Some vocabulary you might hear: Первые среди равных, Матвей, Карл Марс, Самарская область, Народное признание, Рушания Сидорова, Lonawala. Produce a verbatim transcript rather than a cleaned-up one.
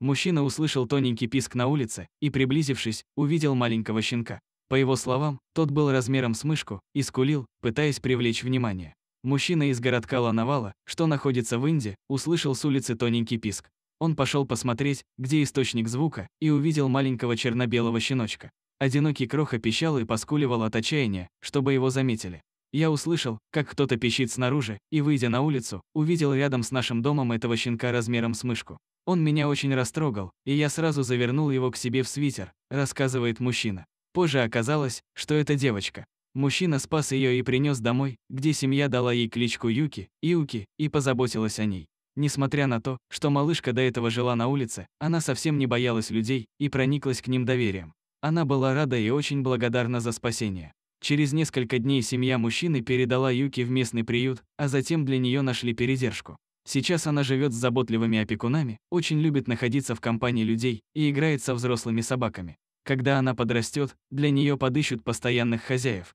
Мужчина услышал тоненький писк на улице и, приблизившись, увидел маленького щенка. По его словам, тот был размером с мышку и скулил, пытаясь привлечь внимание. Мужчина из городка Лонавала, что находится в Индии, услышал с улицы тоненький писк. Он пошел посмотреть, где источник звука, и увидел маленького черно-белого щеночка. Одинокий кроха пищал и поскуливал от отчаяния, чтобы его заметили. Я услышал, как кто-то пищит снаружи, и, выйдя на улицу, увидел рядом с нашим домом этого щенка размером с мышку. Он меня очень растрогал, и я сразу завернул его к себе в свитер, рассказывает мужчина. Позже оказалось, что это девочка. Мужчина спас ее и принес домой, где семья дала ей кличку Юки, Иуки, и позаботилась о ней. Несмотря на то, что малышка до этого жила на улице, она совсем не боялась людей и прониклась к ним доверием. Она была рада и очень благодарна за спасение. Через несколько дней семья мужчины передала Юки в местный приют, а затем для нее нашли передержку. Сейчас она живет с заботливыми опекунами, очень любит находиться в компании людей и играет со взрослыми собаками. Когда она подрастет, для нее подыщут постоянных хозяев,